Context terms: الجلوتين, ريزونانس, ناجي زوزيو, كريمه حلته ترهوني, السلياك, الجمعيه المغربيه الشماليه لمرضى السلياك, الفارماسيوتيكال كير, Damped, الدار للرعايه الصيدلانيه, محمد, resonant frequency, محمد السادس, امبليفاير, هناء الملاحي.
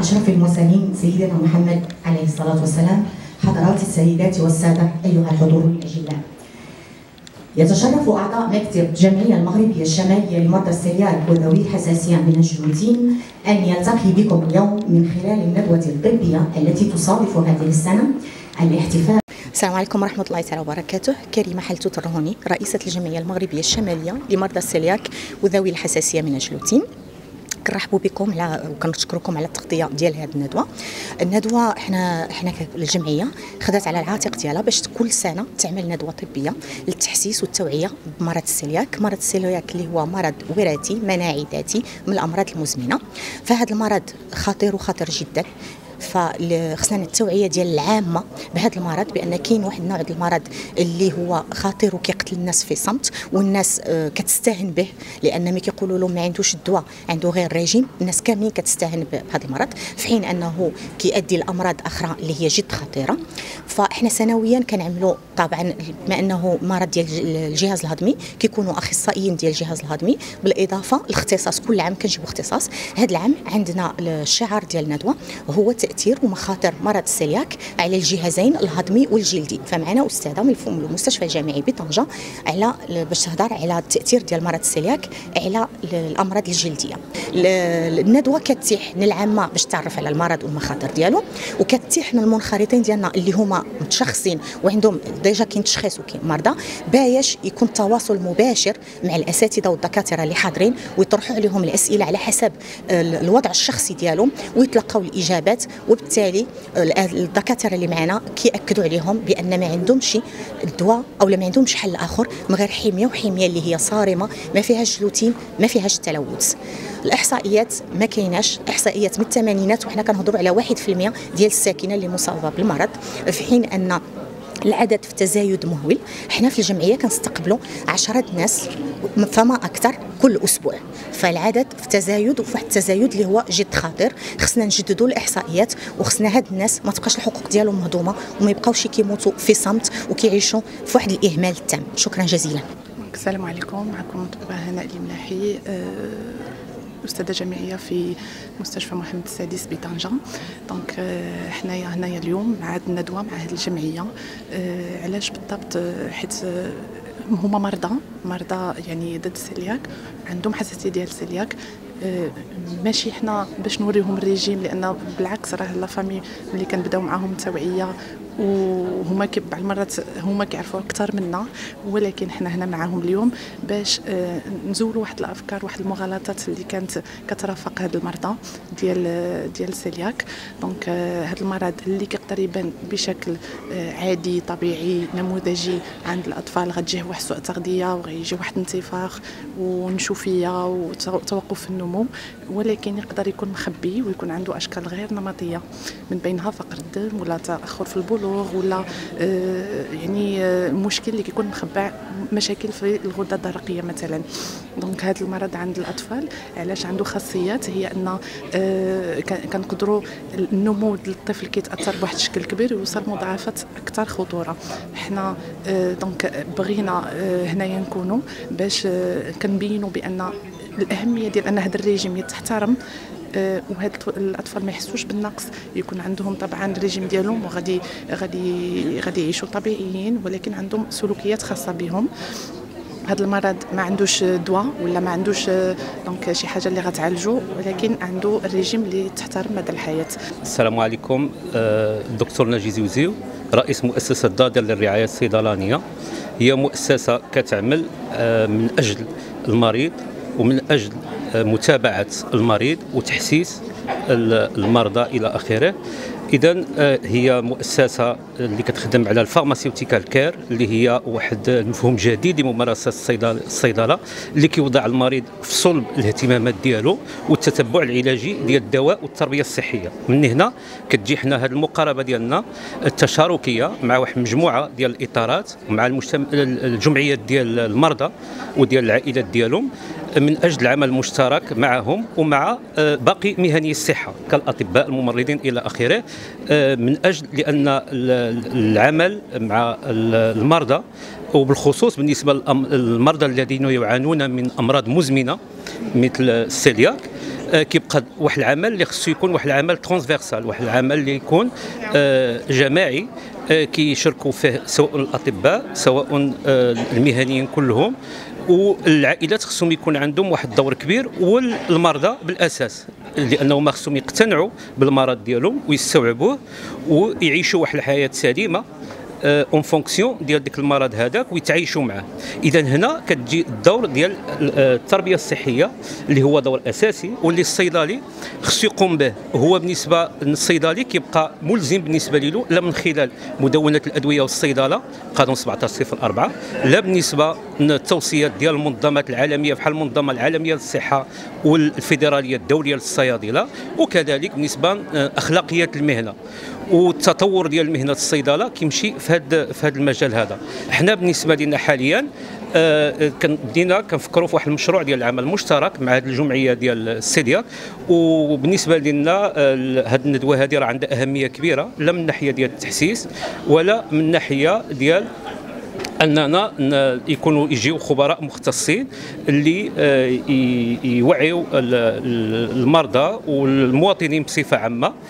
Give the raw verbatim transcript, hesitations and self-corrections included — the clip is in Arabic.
أشرف المرسلين سيدنا محمد عليه الصلاة والسلام، حضرات السيدات والسادة أيها الحضور الأجلاء. يتشرف أعضاء مكتب الجمعية المغربية الشمالية لمرضى السلياك وذوي الحساسية من الجلوتين أن يلتقي بكم اليوم من خلال الندوة الطبية التي تصادف هذه السنة الاحتفال. السلام عليكم ورحمة الله تعالى وبركاته. كريمه حلته ترهوني رئيسة الجمعية المغربية الشمالية لمرضى السلياك وذوي الحساسية من الجلوتين، كنرحبوا بكم على وكنشكركم على التغطيه ديال هذه الندوه. الندوه حنا حنا الجمعيه خدات على العاتق ديالها باش كل سنه تعمل ندوه طبيه للتحسيس والتوعيه بمرض السلياك، مرض السلياك اللي هو مرض وراثي مناعي ذاتي من الامراض المزمنه. فهذا المرض خطير وخطر جدا، فخصنا التوعيه ديال العامه بهذا المرض، بان كاين واحد النوع ديال المرض اللي هو خطير وكيقتل الناس في صمت، والناس كتستهان به لان ملي كيقولوا لهم ما عندوش الدواء، عنده غير الرجيم، الناس كاملين كتستهان بهذا المرض، في حين انه كيؤدي لامراض اخرى اللي هي جد خطيره. فاحنا سنويا كنعملوا طبعا بما انه مرض ديال الجهاز الهضمي كيكونوا اخصائيين ديال الجهاز الهضمي، بالاضافه لاختصاص، كل عام كنجيبوا اختصاص. هذا العام عندنا الشعار ديال الندوه هو تأثير ومخاطر مرض السلياك على الجهازين الهضمي والجلدي. فمعنا أستاذة من المستشفى الجامعي بطنجة على باش تهضر على التأثير ديال مرض السلياك على الأمراض الجلدية. الندوة كتيح للعامة باش تعرف على المرض والمخاطر ديالو، وكتيح للمنخرطين ديالنا اللي هما متشخصين وعندهم ديجا كاين تشخيص وكاين مرضى باش يكون التواصل مباشر مع الأساتذة والدكاترة اللي حاضرين ويطرحوا عليهم الأسئلة على حسب الوضع الشخصي ديالهم ويتلقاو الإجابات، وبالتالي الدكاتره اللي معنا كياكدوا عليهم بان ما عندهمش الدواء او ما عندهمش حل اخر من غير حميه، وحميه اللي هي صارمه ما فيهاش جلوتين ما فيهاش تلوث. الاحصائيات ما كايناش، احصائيات من الثمانينات وحنا كنهضروا على واحد في المية ديال الساكنه اللي مصابه بالمرض، في حين ان العدد في تزايد مهول. حنا في الجمعيه كنستقبلوا عشرة ناس فما اكثر كل اسبوع، فالعدد في تزايد وفي واحد التزايد اللي هو جد خطير. خصنا نجددوا الاحصائيات وخصنا هاد الناس ما تبقاش الحقوق ديالهم مهضومه وما يبقاوش كيموتوا في صمت وكيعيشوا في واحد الاهمال التام. شكرا جزيلا. السلام عليكم، معكم الطبيبه هناء الملاحي، استاذه جامعيه في مستشفى محمد السادس بطنجه. دونك آه حنايا هنايا اليوم مع هذه الندوه مع هذه الجمعيه. آه علاش بالضبط؟ حيت هما مرضى مرضى يعني ضد السلياك، عندهم حساسيه ديال السلياك. آه ماشي حنا باش نوريهم الريجيم، لان بالعكس راه لا فامي ملي كنبداو معاهم التوعيه وهما كيبع المرات هما كيعرفوا اكثر منا، ولكن حنا هنا معاهم اليوم باش نزولوا واحد الافكار واحد المغالطات اللي كانت كترافق هاد المرضى ديال ديال السلياك. دونك هاد المرض اللي كيقدر يبان بشكل عادي طبيعي نموذجي عند الاطفال، غتجيه واحد سوء تغذيه وغيجي واحد انتفاخ ونشوفيه وتوقف في النمو، ولكن يقدر يكون مخبي ويكون عنده اشكال غير نمطيه من بينها فقر الدم ولا تاخر في البلوغ ولا يعني مشكل اللي كيكون مخبع، مشاكل في الغده الدرقيه مثلا. دونك هذا المرض عند الاطفال علاش عنده خاصيات، هي ان كنقدروا النمو ديال الطفل كيتاثر بواحد الشكل كبير ويوصل مضاعفات اكثر خطوره. حنا دونك بغينا هنايا نكونوا باش كنبينوا بان الاهميه ديال ان هذا الريجيم يتحترم، وهاد الاطفال ما يحسوش بالنقص، يكون عندهم طبعا الريجيم ديالهم وغادي غادي غادي يعيشوا طبيعيين، ولكن عندهم سلوكيات خاصه بهم. هذا المرض ما عندوش دواء ولا ما عندوش دونك شي حاجه اللي غتعالجو، ولكن عنده الريجيم اللي تحترم مدى الحياه. السلام عليكم، الدكتور ناجي زوزيو رئيس مؤسسه الدار للرعايه الصيدلانيه. هي مؤسسه كتعمل من اجل المريض ومن اجل متابعة المريض وتحسيس المرضى إلى آخره. إذن هي مؤسسة اللي كتخدم على الفارماسيوتيكال كير، اللي هي واحد مفهوم جديد لممارسة الصيدلة اللي كيوضع المريض في صلب الاهتمامات ديالو والتتبع العلاجي ديال الدواء والتربية الصحية. من هنا كتجي حنا هذه المقاربة ديالنا التشاركية مع واحد مجموعة ديال الإطارات ومع المجتمع الجمعيات ديال المرضى وديال العائلات ديالهم من أجل العمل المشترك معهم ومع باقي مهني الصحة كالأطباء الممرضين إلى آخره، من أجل لأن العمل مع المرضى وبالخصوص بالنسبة للمرضى الذين يعانون من أمراض مزمنة مثل السلياك كيبقى واحد العمل اللي خصو يكون واحد العمل ترانسفيرسال، واحد العمل اللي يكون جماعي كيشاركوا فيه سواء الاطباء سواء المهنيين كلهم، والعائلات خصهم يكون عندهم واحد الدور كبير، والمرضى بالاساس لانهم خصهم يقتنعوا بالمرض ديالهم ويستوعبوه ويعيشوا واحد الحياه سليمه اون فونكسيون ديال ديك المرض هذاك ويتعايشوا معاه. اذا هنا كتجي الدور ديال التربيه الصحيه اللي هو دور اساسي واللي الصيدلي خصو يقوم به. هو بالنسبه للصيدلي كيبقى ملزم بالنسبه له لا من خلال مدونه الادويه والصيدله قانون سبعطاش صفر أربعة، لا بالنسبه للتوصيات ديال المنظمات العالميه بحال المنظمه العالميه للصحه والفيدراليه الدوليه للصيادله، وكذلك بالنسبه لاخلاقيات المهنه والتطور ديال مهنه الصيدله كيمشي في هذا في هذا المجال هذا. حنا بالنسبه لنا حاليا آه بدينا كنفكروا في واحد المشروع ديال العمل المشترك مع هذه الجمعيه ديال السلياك، وبالنسبه لنا آه هذه الندوه هذه راه عندها اهميه كبيره، لا من ناحيه ديال التحسيس ولا من ناحيه ديال اننا يكونوا يجيو خبراء مختصين اللي يوعيوا المرضى والمواطنين بصفه عامه